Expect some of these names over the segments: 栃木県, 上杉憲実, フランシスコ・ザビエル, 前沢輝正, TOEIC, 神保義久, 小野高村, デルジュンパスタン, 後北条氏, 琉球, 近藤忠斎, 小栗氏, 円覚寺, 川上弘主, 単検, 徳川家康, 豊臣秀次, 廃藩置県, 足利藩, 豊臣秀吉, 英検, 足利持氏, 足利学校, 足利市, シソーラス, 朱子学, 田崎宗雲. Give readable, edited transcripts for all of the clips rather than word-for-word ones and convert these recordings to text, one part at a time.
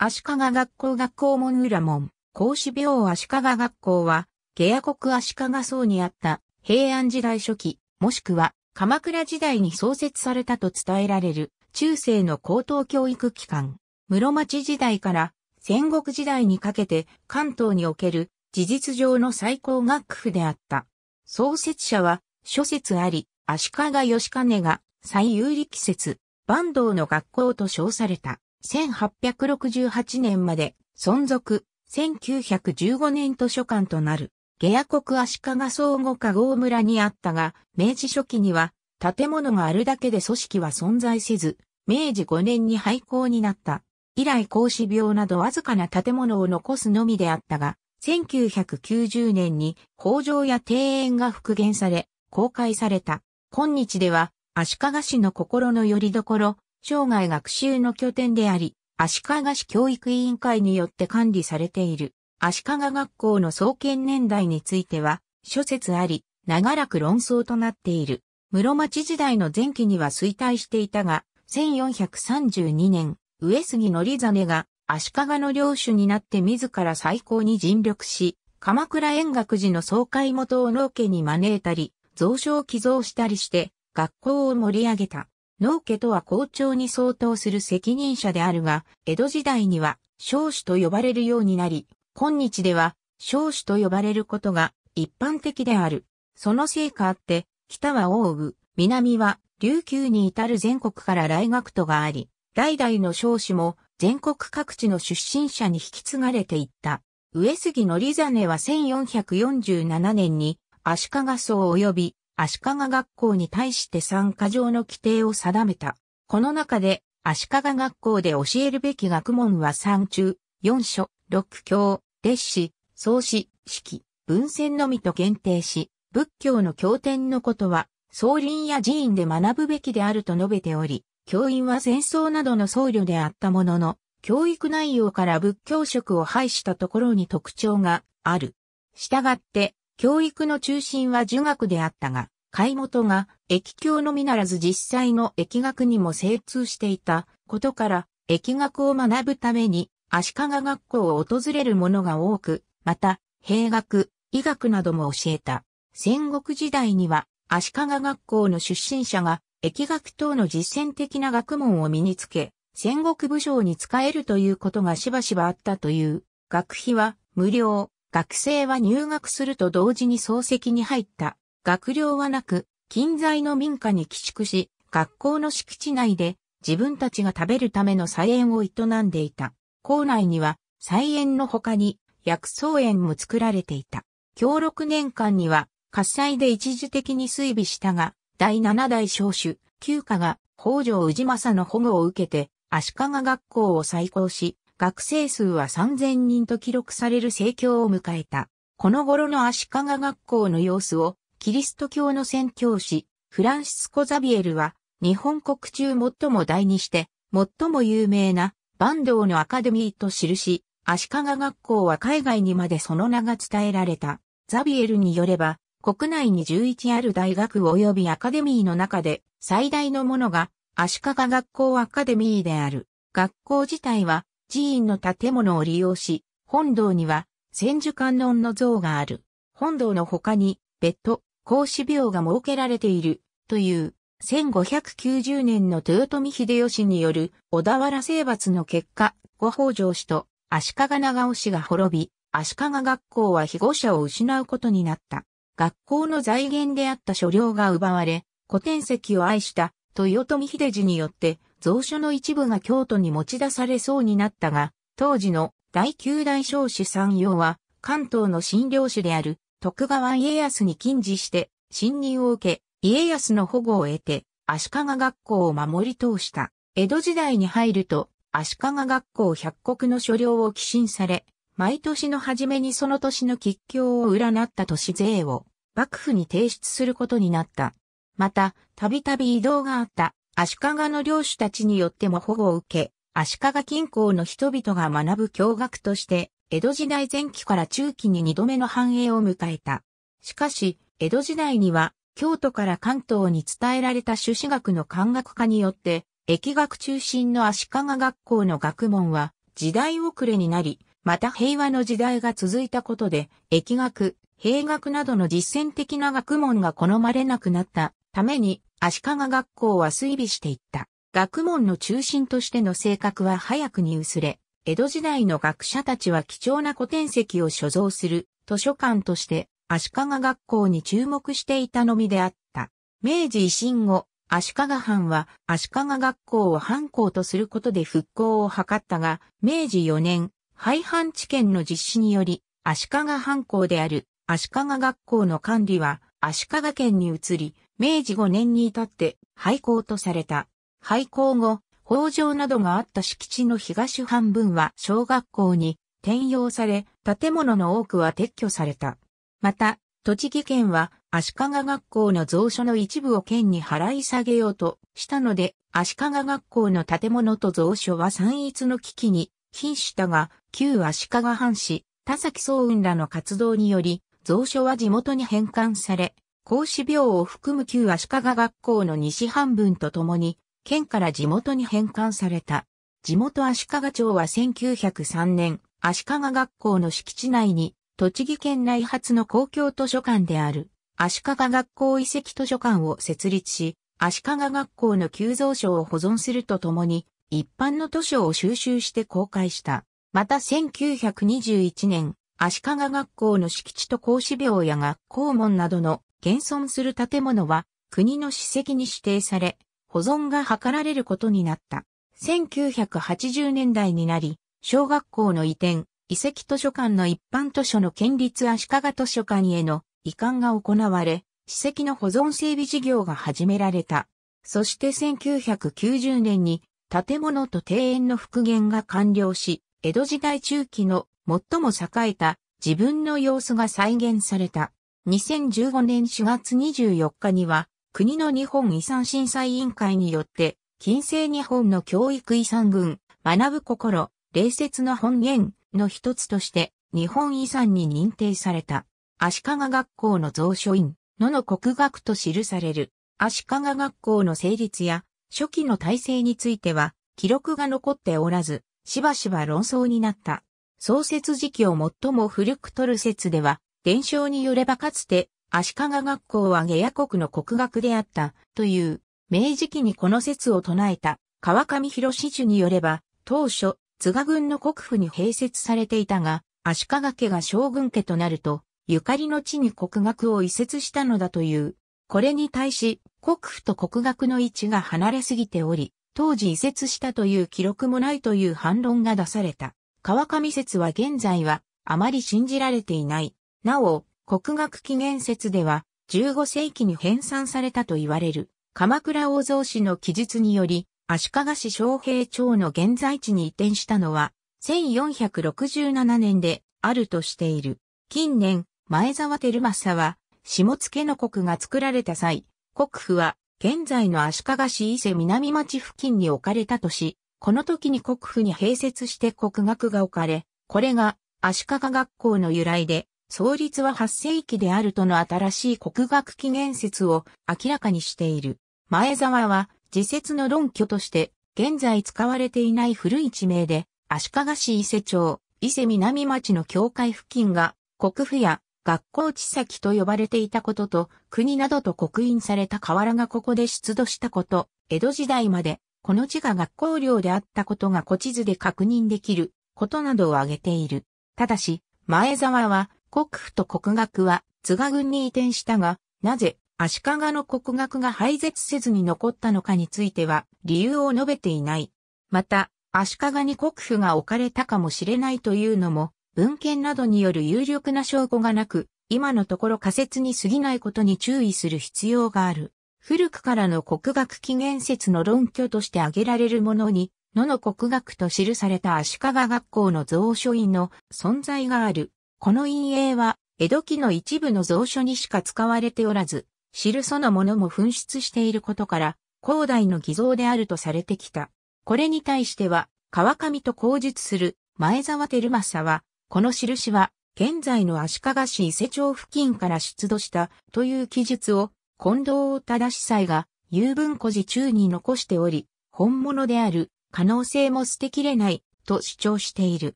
足利学校学校門裏門、孔子廟足利学校は、下野国足利荘にあった平安時代初期、もしくは鎌倉時代に創設されたと伝えられる中世の高等教育機関。室町時代から戦国時代にかけて関東における事実上の最高学府であった。創設者は諸説あり、足利義兼が最有力説、坂東の学校と称された。1868年まで存続、1915年図書館となる。下野国足利荘後加郷村にあったが、明治初期には建物があるだけで組織は存在せず、明治5年に廃校になった。以来孔子廟などわずかな建物を残すのみであったが、1990年に工場や庭園が復元され、公開された。今日では足利市の心の拠り所、生涯学習の拠点であり、足利市教育委員会によって管理されている。足利学校の創建年代については、諸説あり、長らく論争となっている。室町時代の前期には衰退していたが、1432年、上杉憲実が足利の領主になって自ら再興に尽力し、鎌倉円覚寺の総会元を能家に招いたり、蔵書を寄贈したりして、学校を盛り上げた。能家とは校長に相当する責任者であるが、江戸時代には尚主と呼ばれるようになり、今日では尚主と呼ばれることが一般的である。その成果あって、北は奥羽、南は琉球に至る全国から来学徒があり、代々の尚氏も全国各地の出身者に引き継がれていった。上杉憲実は1447年に足利荘及び足利学校に対して3か条の規定を定めた。この中で、足利学校で教えるべき学問は3中、4書、6教、列史、荘史、史記、文撰のみと限定し、仏教の経典のことは、僧林や寺院で学ぶべきであると述べており、教員は戦争などの僧侶であったものの、教育内容から仏教色を排したところに特徴がある。したがって、教育の中心は儒学であったが、会元が易教のみならず実際の易学にも精通していたことから、易学を学ぶために足利学校を訪れる者が多く、また、兵学、医学なども教えた。戦国時代には足利学校の出身者が易学等の実践的な学問を身につけ、戦国武将に仕えるということがしばしばあったという。学費は無料。学生は入学すると同時に漱石に入った。学料はなく、近在の民家に寄宿し、学校の敷地内で自分たちが食べるための菜園を営んでいた。校内には菜園の他に薬草園も作られていた。享禄年間には喝采で一時的に衰微したが、第7代尚主、鳩嘉が北条氏政の保護を受けて足利学校を再興し、学生数は3000人と記録される盛況を迎えた。この頃の足利学校の様子を、キリスト教の宣教師、フランシスコ・ザビエルは、日本国中最も大にして、最も有名な、坂東のアカデミーと記し、足利学校は海外にまでその名が伝えられた。ザビエルによれば、国内に11ある大学及びアカデミーの中で、最大のものが、足利学校アカデミーである。学校自体は、寺院の建物を利用し、本堂には千手観音の像がある。本堂の他に別途孔子廟が設けられているという1590年の豊臣秀吉による小田原征伐の結果、後北条氏と足利長尾氏が滅び、足利学校は庇護者を失うことになった。学校の財源であった所領が奪われ、古典籍を愛した豊臣秀次によって、蔵書の一部が京都に持ち出されそうになったが、当時の第9代尚主山陽は、関東の新領主である徳川家康に近似して、信任を受け、家康の保護を得て、足利学校を守り通した。江戸時代に入ると、足利学校100石の所領を寄進され、毎年の初めにその年の吉凶を占った年税を、幕府に提出することになった。また、たびたび異動があった。足利の領主たちによっても保護を受け、足利近郊の人々が学ぶ教学として、江戸時代前期から中期に2度目の繁栄を迎えた。しかし、江戸時代には、京都から関東に伝えられた朱子学の漢学化によって、易学中心の足利学校の学問は、時代遅れになり、また平和の時代が続いたことで、疫学、兵学などの実践的な学問が好まれなくなったために、足利学校は衰微していった。学問の中心としての性格は早くに薄れ、江戸時代の学者たちは貴重な古典籍を所蔵する図書館として足利学校に注目していたのみであった。明治維新後、足利藩は足利学校を藩校とすることで復興を図ったが、明治4年、廃藩置県の実施により、足利藩校である足利学校の管理は足利県に移り、明治5年に至って廃校とされた。廃校後、北条などがあった敷地の東半分は小学校に転用され、建物の多くは撤去された。また、栃木県は足利学校の蔵書の一部を県に払い下げようとしたので、足利学校の建物と蔵書は散逸の危機に瀕したが、旧足利藩士、田崎宗雲らの活動により、蔵書は地元に返還され、孔子廟を含む旧足利学校の西半分とともに、県から地元に返還された。地元足利町は1903年、足利学校の敷地内に、栃木県内初の公共図書館である、足利学校遺跡図書館を設立し、足利学校の旧蔵書を保存するとともに、一般の図書を収集して公開した。また1921年、足利学校の敷地と孔子廟や学校門などの現存する建物は、国の史跡に指定され、保存が図られることになった。1980年代になり、小学校の移転、遺跡図書館の一般図書の県立足利図書館への移管が行われ、史跡の保存整備事業が始められた。そして1990年に建物と庭園の復元が完了し、江戸時代中期の最も栄えた自分の様子が再現された。2015年4月24日には、国の日本遺産審査委員会によって、近世日本の教育遺産群、学ぶ心、礼節の本源の一つとして、日本遺産に認定された。足利学校の蔵書院、野の国学と記される。足利学校の成立や、初期の体制については、記録が残っておらず、しばしば論争になった。創設時期を最も古く取る説では、伝承によればかつて、足利学校は下野国の国学であったという明治期にこの説を唱えた川上弘主によれば当初津賀郡の国府に併設されていたが足利家が将軍家となるとゆかりの地に国学を移設したのだという。これに対し国府と国学の位置が離れすぎており当時移設したという記録もないという反論が出された。川上説は現在はあまり信じられていない。なお、国学起源説では15世紀に編纂されたと言われる鎌倉大蔵氏の記述により足利市昌平町の現在地に移転したのは1467年であるとしている。近年、前沢輝正は下野の国が作られた際、国府は現在の足利市伊勢南町付近に置かれたとし、この時に国府に併設して国学が置かれ、これが足利学校の由来で、創立は8世紀であるとの新しい国学起源説を明らかにしている。前沢は自説の論拠として現在使われていない古い地名で足利市伊勢町、伊勢南町の境界付近が国府や学校地先と呼ばれていたことと国などと刻印された瓦がここで出土したこと、江戸時代までこの地が学校領であったことが古地図で確認できることなどを挙げている。ただし、前沢は国府と国学は津賀郡に移転したが、なぜ足利の国学が廃絶せずに残ったのかについては理由を述べていない。また、足利に国府が置かれたかもしれないというのも、文献などによる有力な証拠がなく、今のところ仮説に過ぎないことに注意する必要がある。古くからの国学起源説の論拠として挙げられるものに、野の国学と記された足利学校の蔵書院の存在がある。この陰影は、江戸期の一部の蔵書にしか使われておらず、汁そのものも紛失していることから、後代の偽造であるとされてきた。これに対しては、川上と口述する前沢輝正は、この印は、現在の足利市伊勢町付近から出土したという記述を、近藤忠斎が、郵文庫寺中に残しており、本物である可能性も捨てきれないと主張している。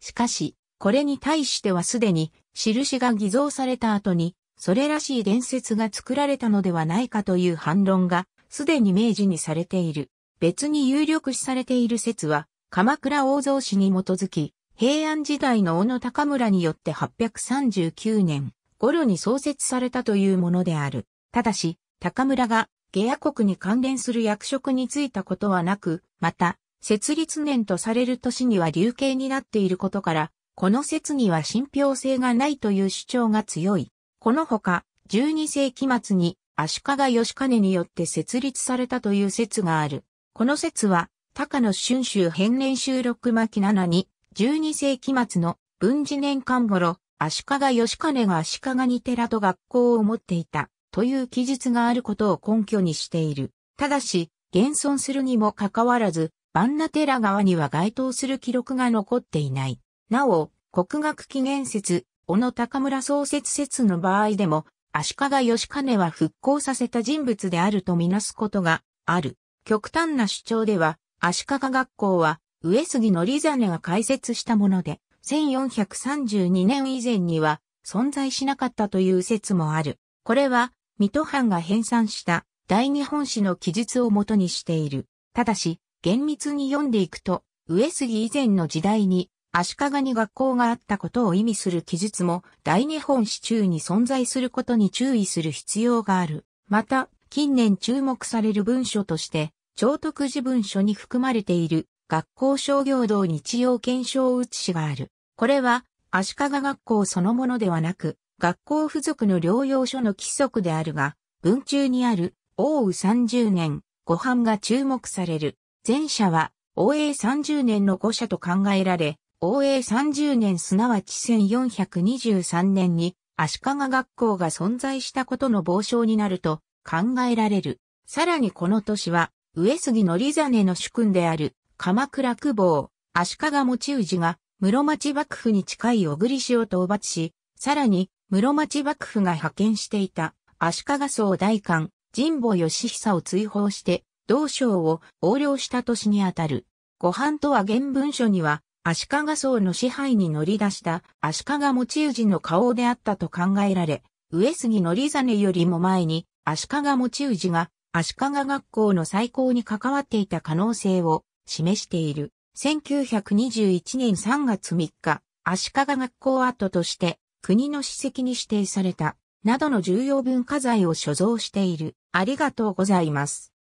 しかし、これに対してはすでに、印が偽造された後に、それらしい伝説が作られたのではないかという反論が、すでに明示にされている。別に有力視されている説は、鎌倉大草史に基づき、平安時代の小野高村によって839年頃に創設されたというものである。ただし、高村が下野国に関連する役職に就いたことはなく、また、設立年とされる年には流刑になっていることから、この説には信憑性がないという主張が強い。このほか、12世紀末に足利義兼によって設立されたという説がある。この説は、高野春秋編年収録巻7に、12世紀末の文治年間頃、足利義兼が足利に寺と学校を持っていたという記述があることを根拠にしている。ただし、現存するにもかかわらず、万名寺川には該当する記録が残っていない。なお、国学起源説、小野高村創設説の場合でも、足利義兼は復興させた人物であるとみなすことがある。極端な主張では、足利学校は、上杉憲実が開設したもので、1432年以前には存在しなかったという説もある。これは、水戸藩が編纂した大日本史の記述をもとにしている。ただし、厳密に読んでいくと、上杉以前の時代に足利に学校があったことを意味する記述も大日本史中に存在することに注意する必要がある。また、近年注目される文書として、長徳寺文書に含まれている。学校商業道日曜検証写しがある。これは、足利学校そのものではなく、学校付属の療養所の規則であるが、文中にある、応永30年、五版が注目される。前者は、応永30年の五者と考えられ、応永30年すなわち1423年に、足利学校が存在したことの傍証になると考えられる。さらにこの年は、上杉憲実の主君である。鎌倉公方、足利持氏が、室町幕府に近い小栗氏を討伐し、さらに、室町幕府が派遣していた、足利総代官、神保義久を追放して、同省を横領した年にあたる。五版とは原文書には、足利総の支配に乗り出した、足利持氏の花押であったと考えられ、上杉憲実よりも前に、足利持氏が、足利学校の再興に関わっていた可能性を、示している。1921年3月3日、足利学校跡として国の史跡に指定された、などの重要文化財を所蔵している。ありがとうございます。